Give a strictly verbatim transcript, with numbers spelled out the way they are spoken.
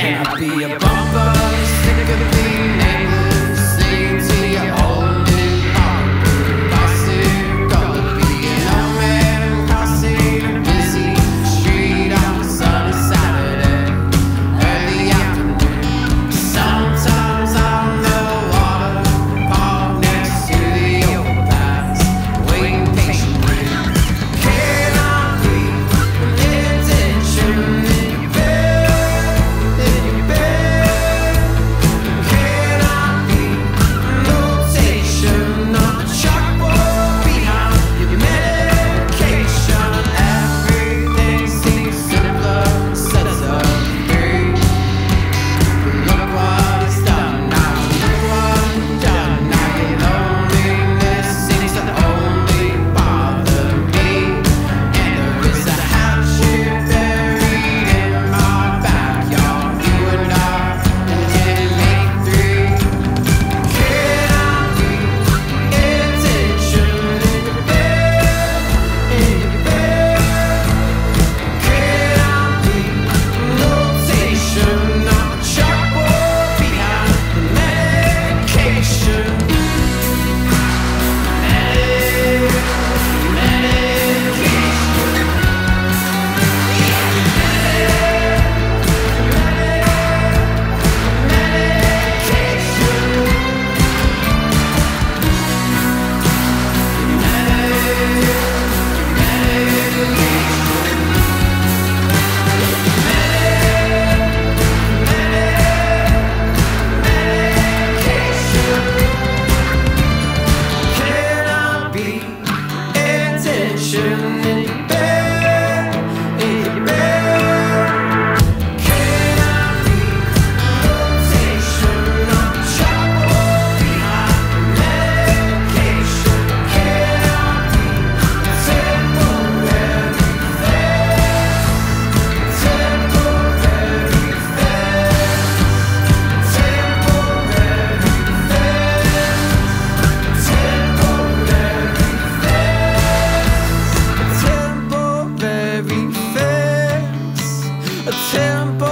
can I be a bumper sticker thing? Tempo